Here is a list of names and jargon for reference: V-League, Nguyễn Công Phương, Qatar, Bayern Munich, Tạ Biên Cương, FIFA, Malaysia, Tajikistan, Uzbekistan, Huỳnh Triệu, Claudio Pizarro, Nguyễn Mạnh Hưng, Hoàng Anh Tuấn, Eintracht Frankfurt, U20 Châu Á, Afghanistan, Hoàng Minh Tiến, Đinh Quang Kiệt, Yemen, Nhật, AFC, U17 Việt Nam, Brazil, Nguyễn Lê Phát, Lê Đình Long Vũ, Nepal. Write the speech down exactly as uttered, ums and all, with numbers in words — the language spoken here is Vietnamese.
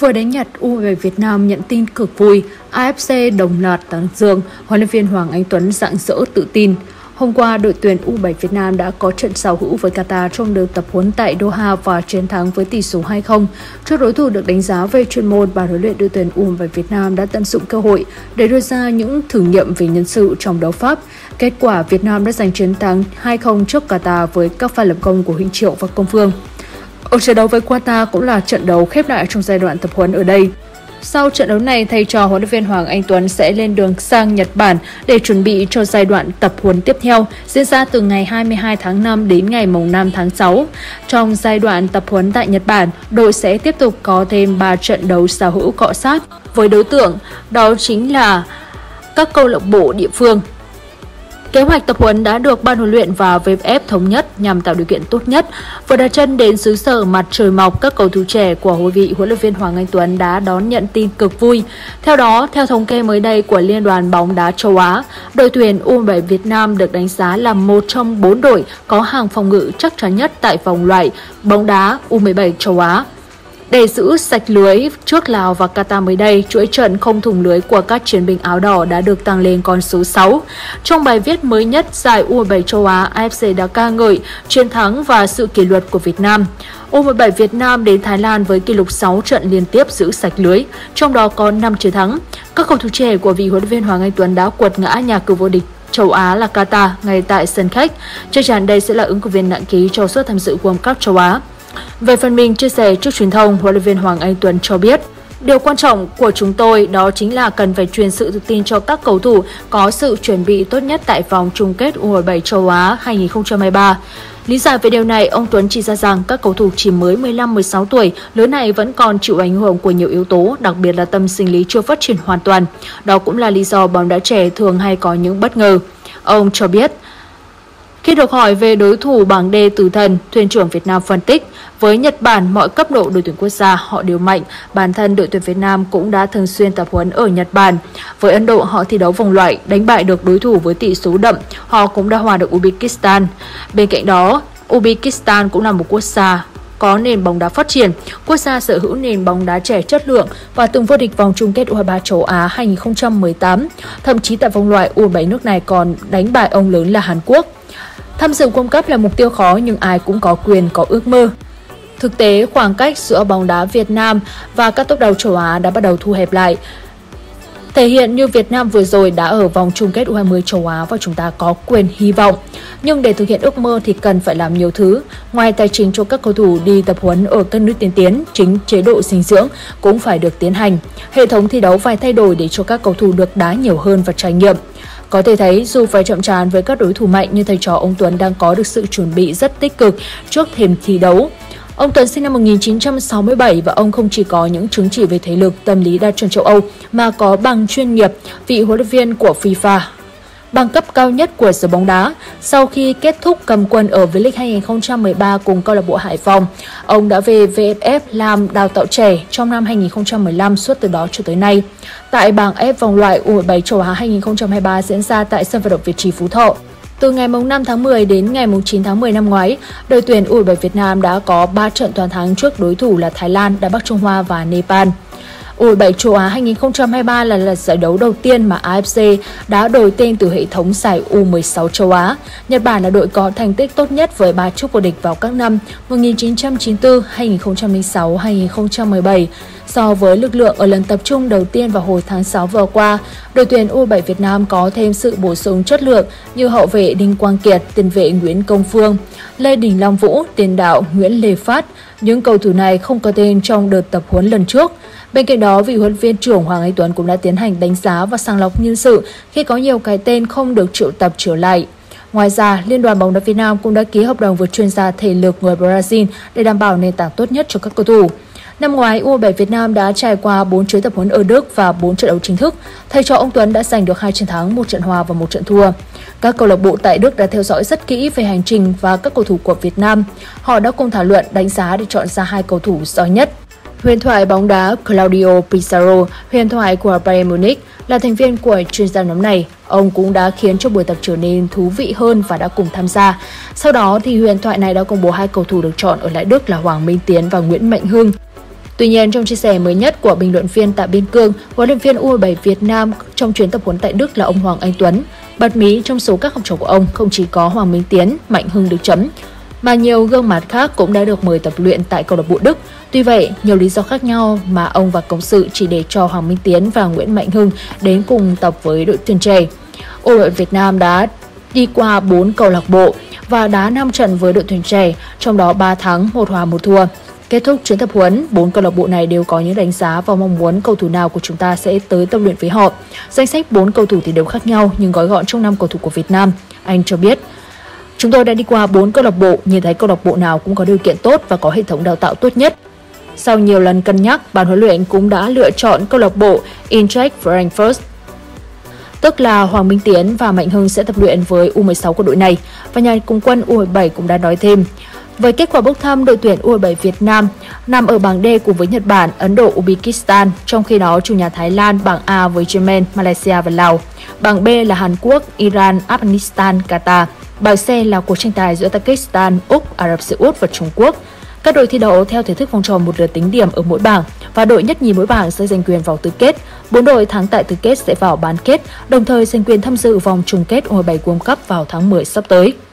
Vừa đến Nhật, u mười bảy Việt Nam nhận tin cực vui, a ép xê đồng loạt tán dương, huấn luyện viên Hoàng Anh Tuấn rạng rỡ tự tin. Hôm qua, đội tuyển u mười bảy Việt Nam đã có trận sào hữu với Qatar trong đợt tập huấn tại Doha và chiến thắng với tỷ số hai không. Trước đối thủ được đánh giá về chuyên môn, ban huấn luyện đội tuyển u mười bảy Việt Nam đã tận dụng cơ hội để đưa ra những thử nghiệm về nhân sự trong đấu Pháp. Kết quả, Việt Nam đã giành chiến thắng hai không trước Qatar với các pha lập công của Huỳnh Triệu và Công Phương. Ở trận đấu với Qatar cũng là trận đấu khép lại trong giai đoạn tập huấn ở đây. Sau trận đấu này, thầy trò huấn luyện viên Hoàng Anh Tuấn sẽ lên đường sang Nhật Bản để chuẩn bị cho giai đoạn tập huấn tiếp theo diễn ra từ ngày hai mươi hai tháng năm đến ngày năm tháng sáu. Trong giai đoạn tập huấn tại Nhật Bản, đội sẽ tiếp tục có thêm ba trận đấu sào hữu cọ sát với đối tượng, đó chính là các câu lạc bộ địa phương. Kế hoạch tập huấn đã được ban huấn luyện và vê ép ép thống nhất nhằm tạo điều kiện tốt nhất. Vừa đặt chân đến xứ sở mặt trời mọc, các cầu thủ trẻ của hội vị huấn luyện viên Hoàng Anh Tuấn đã đón nhận tin cực vui. Theo đó, theo thống kê mới đây của Liên đoàn bóng đá châu Á, đội tuyển u mười bảy Việt Nam được đánh giá là một trong bốn đội có hàng phòng ngự chắc chắn nhất tại vòng loại bóng đá u mười bảy châu Á. Để giữ sạch lưới trước Lào và Qatar mới đây, chuỗi trận không thủng lưới của các chiến binh áo đỏ đã được tăng lên con số sáu. Trong bài viết mới nhất giải u mười bảy châu Á, a ép xê đã ca ngợi chiến thắng và sự kỷ luật của Việt Nam. u mười bảy Việt Nam đến Thái Lan với kỷ lục sáu trận liên tiếp giữ sạch lưới, trong đó có năm chiến thắng. Các cầu thủ trẻ của vị huấn luyện viên Hoàng Anh Tuấn đã quật ngã nhà cựu vô địch châu Á là Qatar ngay tại sân khách. Chắc chắn đây sẽ là ứng cử viên nặng ký cho suất tham dự World Cup châu Á. Về phần mình, chia sẻ trước truyền thông, huấn luyện viên Hoàng Anh Tuấn cho biết, điều quan trọng của chúng tôi đó chính là cần phải truyền sự tự tin cho các cầu thủ có sự chuẩn bị tốt nhất tại vòng chung kết u mười bảy châu Á hai không hai ba. Lý giải về điều này, ông Tuấn chỉ ra rằng các cầu thủ chỉ mới mười lăm mười sáu tuổi, lứa này vẫn còn chịu ảnh hưởng của nhiều yếu tố, đặc biệt là tâm sinh lý chưa phát triển hoàn toàn. Đó cũng là lý do bóng đá trẻ thường hay có những bất ngờ. Ông cho biết, khi được hỏi về đối thủ bảng D tử thần, thuyền trưởng Việt Nam phân tích, với Nhật Bản, mọi cấp độ đội tuyển quốc gia họ đều mạnh, bản thân đội tuyển Việt Nam cũng đã thường xuyên tập huấn ở Nhật Bản. Với Ấn Độ, họ thi đấu vòng loại, đánh bại được đối thủ với tỷ số đậm, họ cũng đã hòa được Uzbekistan. Bên cạnh đó, Uzbekistan cũng là một quốc gia có nền bóng đá phát triển, quốc gia sở hữu nền bóng đá trẻ chất lượng và từng vô địch vòng chung kết u hai mươi ba châu Á hai không một tám. Thậm chí tại vòng loại, u mười bảy nước này còn đánh bại ông lớn là Hàn Quốc. Tham dự World Cup là mục tiêu khó nhưng ai cũng có quyền có ước mơ. Thực tế, khoảng cách giữa bóng đá Việt Nam và các top đầu châu Á đã bắt đầu thu hẹp lại. Thể hiện như Việt Nam vừa rồi đã ở vòng chung kết u hai mươi châu Á và chúng ta có quyền hy vọng. Nhưng để thực hiện ước mơ thì cần phải làm nhiều thứ. Ngoài tài chính cho các cầu thủ đi tập huấn ở các nước tiên tiến, chính chế độ dinh dưỡng cũng phải được tiến hành. Hệ thống thi đấu phải thay đổi để cho các cầu thủ được đá nhiều hơn và trải nghiệm. Có thể thấy, dù phải chạm trán với các đối thủ mạnh nhưng thầy trò ông Tuấn đang có được sự chuẩn bị rất tích cực trước thềm thi đấu. Ông Tuấn sinh năm một nghìn chín trăm sáu mươi bảy và ông không chỉ có những chứng chỉ về thể lực, tâm lý đa chuẩn châu Âu mà có bằng chuyên nghiệp, vị huấn luyện viên của FIFA, bằng cấp cao nhất của giới bóng đá. Sau khi kết thúc cầm quân ở V-League hai không một ba cùng câu lạc bộ Hải Phòng, ông đã về vê ép ép làm đào tạo trẻ trong năm hai nghìn không trăm mười lăm suốt từ đó cho tới nay. Tại bảng F vòng loại u mười bảy châu Á hai không hai ba diễn ra tại sân vận động Việt Trì Phú Thọ. Từ ngày năm tháng mười đến ngày chín tháng mười năm ngoái, đội tuyển u mười bảy Việt Nam đã có ba trận toàn thắng trước đối thủ là Thái Lan, Đài Bắc Trung Hoa và Nepal. u mười bảy châu Á hai không hai ba là lượt giải đấu đầu tiên mà a ép xê đã đổi tên từ hệ thống giải u mười sáu châu Á. Nhật Bản là đội có thành tích tốt nhất với ba chức vô địch vào các năm một nghìn chín trăm chín mươi tư, hai nghìn không trăm lẻ sáu, hai nghìn không trăm mười bảy. So với lực lượng ở lần tập trung đầu tiên vào hồi tháng sáu vừa qua, đội tuyển u mười bảy Việt Nam có thêm sự bổ sung chất lượng như hậu vệ Đinh Quang Kiệt, tiền vệ Nguyễn Công Phương, Lê Đình Long Vũ, tiền đạo Nguyễn Lê Phát. Những cầu thủ này không có tên trong đợt tập huấn lần trước. Bên cạnh đó, vị huấn luyện viên trưởng Hoàng Anh Tuấn cũng đã tiến hành đánh giá và sàng lọc nhân sự khi có nhiều cái tên không được triệu tập trở lại. Ngoài ra, Liên đoàn bóng đá Việt Nam cũng đã ký hợp đồng với chuyên gia thể lực người Brazil để đảm bảo nền tảng tốt nhất cho các cầu thủ. Năm ngoái, u mười bảy Việt Nam đã trải qua bốn chuyến tập huấn ở Đức và bốn trận đấu chính thức. Thầy trò ông Tuấn đã giành được hai chiến thắng, một trận hòa và một trận thua. Các câu lạc bộ tại Đức đã theo dõi rất kỹ về hành trình và các cầu thủ của Việt Nam. Họ đã cùng thảo luận, đánh giá để chọn ra hai cầu thủ giỏi nhất. Huyền thoại bóng đá Claudio Pizarro, huyền thoại của Bayern Munich, là thành viên của chuyên gia nhóm này. Ông cũng đã khiến cho buổi tập trở nên thú vị hơn và đã cùng tham gia. Sau đó thì huyền thoại này đã công bố hai cầu thủ được chọn ở lại Đức là Hoàng Minh Tiến và Nguyễn Mạnh Hưng. Tuy nhiên, trong chia sẻ mới nhất của bình luận viên Tạ Biên Cương, huấn luyện viên U mười bảy Việt Nam trong chuyến tập huấn tại Đức là ông Hoàng Anh Tuấn. Bật mí trong số các học trò của ông không chỉ có Hoàng Minh Tiến, Mạnh Hưng được chấm, mà nhiều gương mặt khác cũng đã được mời tập luyện tại câu lạc bộ Đức. Tuy vậy, nhiều lý do khác nhau mà ông và cộng sự chỉ để cho Hoàng Minh Tiến và Nguyễn Mạnh Hưng đến cùng tập với đội tuyển trẻ. U mười bảy Việt Nam đã đi qua bốn câu lạc bộ và đá năm trận với đội tuyển trẻ, trong đó ba thắng, một hòa, một thua. Kết thúc chuyến tập huấn, bốn câu lạc bộ này đều có những đánh giá và mong muốn cầu thủ nào của chúng ta sẽ tới tập luyện với họ. Danh sách bốn cầu thủ thì đều khác nhau nhưng gói gọn trong năm cầu thủ của Việt Nam. Anh cho biết, chúng tôi đã đi qua bốn câu lạc bộ, nhìn thấy câu lạc bộ nào cũng có điều kiện tốt và có hệ thống đào tạo tốt nhất. Sau nhiều lần cân nhắc, ban huấn luyện cũng đã lựa chọn câu lạc bộ Eintracht Frankfurt. Tức là Hoàng Minh Tiến và Mạnh Hưng sẽ tập luyện với U mười sáu của đội này. Và nhà cùng quân U mười bảy cũng đã nói thêm, với kết quả bốc thăm, đội tuyển U mười bảy Việt Nam nằm ở bảng D cùng với Nhật Bản, Ấn Độ, Uzbekistan, trong khi đó chủ nhà Thái Lan bảng A với Yemen, Malaysia và Lào. Bảng B là Hàn Quốc, Iran, Afghanistan, Qatar. Bảng C là cuộc tranh tài giữa Tajikistan, Úc, Ả Rập Xê Út và Trung Quốc. Các đội thi đấu theo thể thức vòng tròn một lượt tính điểm ở mỗi bảng và đội nhất nhì mỗi bảng sẽ giành quyền vào tứ kết. Bốn đội thắng tại tứ kết sẽ vào bán kết, đồng thời giành quyền tham dự vòng chung kết U mười bảy World Cup vào tháng mười sắp tới.